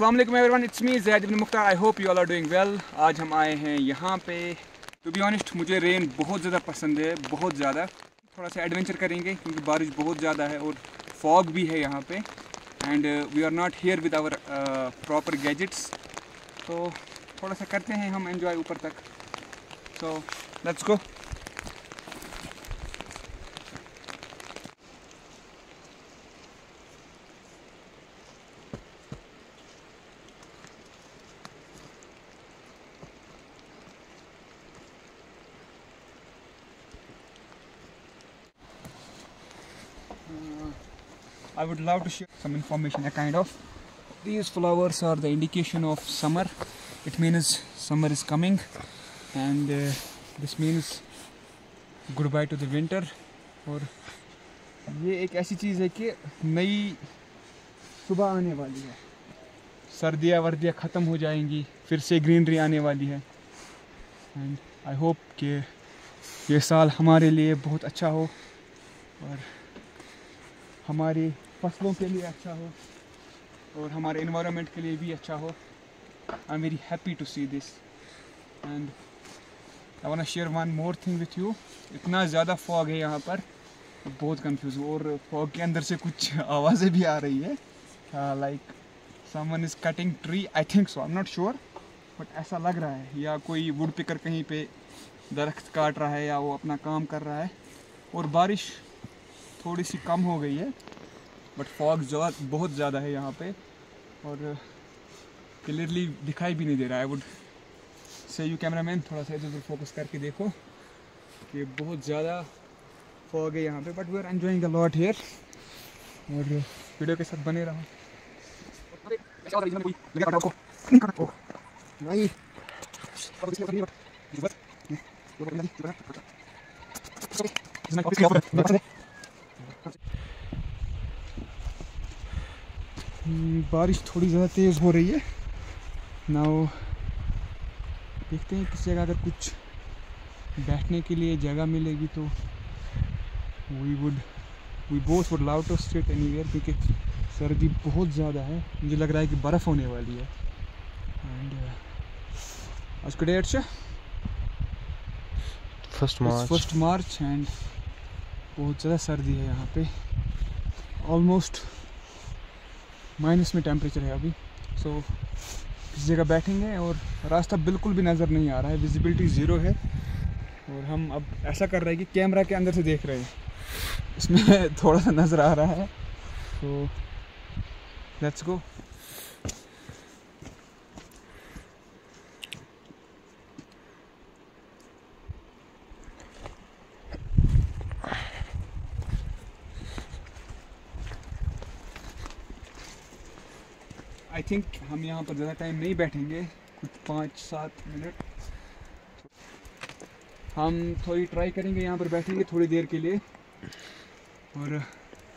अस्सलाम वालेकुम everyone, it's me Zaid ibn Mukhtar. I hope you all are doing well. आज हम आए हैं यहाँ पे। टू बी ऑनेस्ट, मुझे रेन बहुत ज़्यादा पसंद है, बहुत ज़्यादा। थोड़ा सा एडवेंचर करेंगे क्योंकि बारिश बहुत ज़्यादा है और फॉग भी है यहाँ पे। And we are not here with our proper gadgets, तो थोड़ा सा करते हैं हम एंजॉय ऊपर तक। So let's go. I would love to share some information. A kind of these flowers are the indication of summer. It means summer is coming, and this means goodbye to the winter. और ये एक ऐसी चीज़ है कि नई सुबह आने वाली है, सर्दियाँ वर्दियाँ ख़त्म हो जाएंगी, फिर से ग्रीनरी आने वाली है। And I hope कि ये साल हमारे लिए बहुत अच्छा हो और हमारी फसलों के लिए अच्छा हो और हमारे एनवायरनमेंट के लिए भी अच्छा हो। I am very happy to see this and I want to share one more thing with you. इतना ज़्यादा फॉग है यहाँ पर, बहुत कंफ्यूज हूँ। और फॉग के अंदर से कुछ आवाज़ें भी आ रही है, like someone is cutting tree. I think so, I am not sure, but ऐसा लग रहा है। या कोई वुड पिकर कहीं पे दरख्त काट रहा है या वो अपना काम कर रहा है। और बारिश थोड़ी सी कम हो गई है, बट फॉग बहुत ज़्यादा है यहाँ पे और क्लियरली दिखाई भी नहीं दे रहा है। I would say you cameraman, थोड़ा सा इधर उधर फोकस करके देखो कि बहुत ज़्यादा फॉग है यहाँ पे, but we are enjoying a lot here. और वीडियो के साथ बने रहो। बारिश थोड़ी ज़्यादा तेज़ हो रही है ना। देखते हैं किस जगह अगर कुछ बैठने के लिए जगह मिलेगी तो we both would love to state anywhere, क्योंकि सर्दी बहुत ज़्यादा है। मुझे लग रहा है कि बर्फ़ होने वाली है। एंड आज का डेट है 1 मार्च एंड बहुत ज़्यादा सर्दी है यहाँ पे। ऑलमोस्ट माइनस में टेम्परेचर है अभी। सो किसी जगह बैठेंगे और रास्ता बिल्कुल भी नज़र नहीं आ रहा है, विजिबिलिटी ज़ीरो है। और हम अब ऐसा कर रहे हैं कि कैमरा के अंदर से देख रहे हैं, इसमें थोड़ा सा नज़र आ रहा है। सो लेट्स गो। आई थिंक हम यहाँ पर ज़्यादा टाइम नहीं बैठेंगे, कुछ 5-7 मिनट हम थोड़ी ट्राई करेंगे। यहाँ पर बैठेंगे थोड़ी देर के लिए। और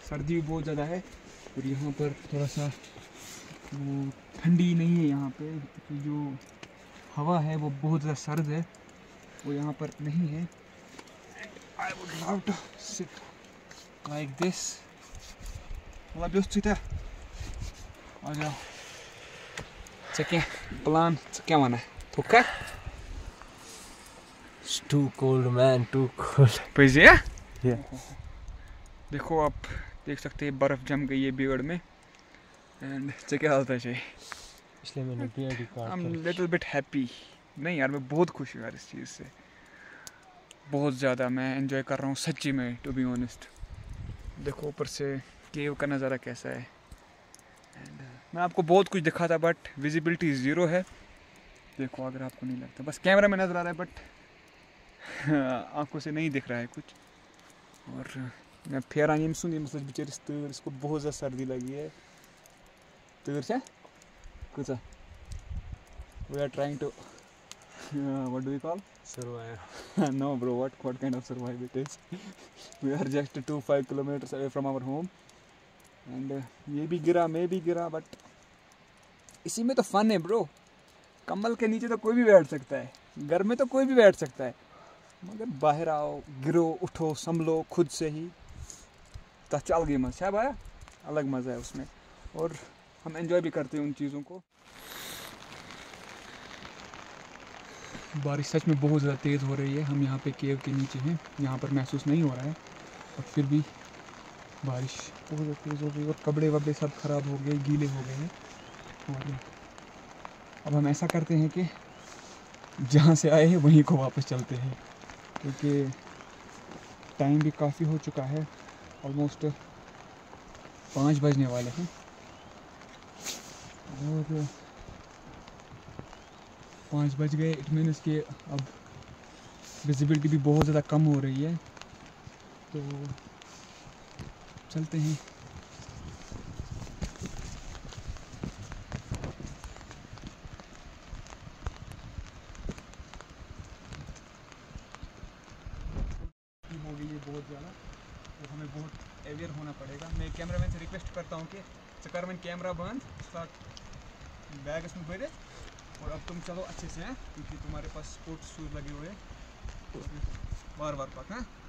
सर्दी भी बहुत ज़्यादा है और यहाँ पर थोड़ा सा वो ठंडी नहीं है। यहाँ पे तो जो हवा है वो बहुत ज़्यादा सर्द है, वो यहाँ पर नहीं है। I would love to sit like this. मतलब दोस्त आ जाओ। Second plan, क्या माना है? थोका? It's too cold man, too cold. पैसे? Yeah. देखो, आप देख सकते हैं बर्फ जम गई है बियर्ड में। And चेक हालत है। इसलिए मैंने बियर्ड काटा। I'm little bit happy. नहीं यार, मैं बहुत खुश हूँ यार इस चीज़ से। बहुत ज़्यादा मैं एंजॉय कर रहा हूँ सच्ची में, टू बी ऑनेस्ट। देखो ऊपर से केव का नज़ारा कैसा है। मैं आपको बहुत कुछ दिखा था बट विजिबिलिटी ज़ीरो है। देखो, अगर आपको नहीं लगता, बस कैमरा में नज़र आ रहा है बट आंखों से नहीं दिख रहा है कुछ। और मैं फेरा नहीं सुनी, मतलब बेचारे तर इसको बहुत ज़्यादा सर्दी लगी है। तर से कुछ we are trying to what do you call survive. No bro, what kind of survive it is. We are just 2-5 kilometres away from our home. And ये भी गिरा, मैं भी गिरा, बट इसी में तो फन है ब्रो। कम्बल के नीचे तो कोई भी बैठ सकता है, घर में तो कोई भी बैठ सकता है, मगर बाहर आओ, गिरो, उठो, संभलो खुद से ही। तो अलग ही मज़ा है भाई, अलग मज़ा है उसमें। और हम एंजॉय भी करते हैं उन चीज़ों को। बारिश सच में बहुत ज़्यादा तेज़ हो रही है। हम यहाँ पे केव के नीचे हैं, यहाँ पर महसूस नहीं हो रहा है, और फिर भी बारिश बहुत ज़्यादा तेज़ हो गई और कपड़े वपड़े सब ख़राब हो गए, गीले हो गए हैं। और अब हम ऐसा करते हैं कि जहाँ से आए हैं वहीं को वापस चलते हैं, क्योंकि टाइम भी काफ़ी हो चुका है, ऑलमोस्ट 5 बजने वाले हैं। और 5 बज गए, इट मीनस कि अब विजिबिलिटी भी बहुत ज़्यादा कम हो रही है। तो चलते हैं। हो गई है बहुत ज़्यादा, तो हमें बहुत अवेयर होना पड़ेगा। मैं कैमरामैन से रिक्वेस्ट करता हूँ कि चक्करमैन कैमरा बंद, साथ बैग इसमें भरे, और अब तुम चलो अच्छे से हैं, क्योंकि तुम्हारे पास स्पोर्ट्स शूज़ लगे हुए हैं। बार बार पकड़ना।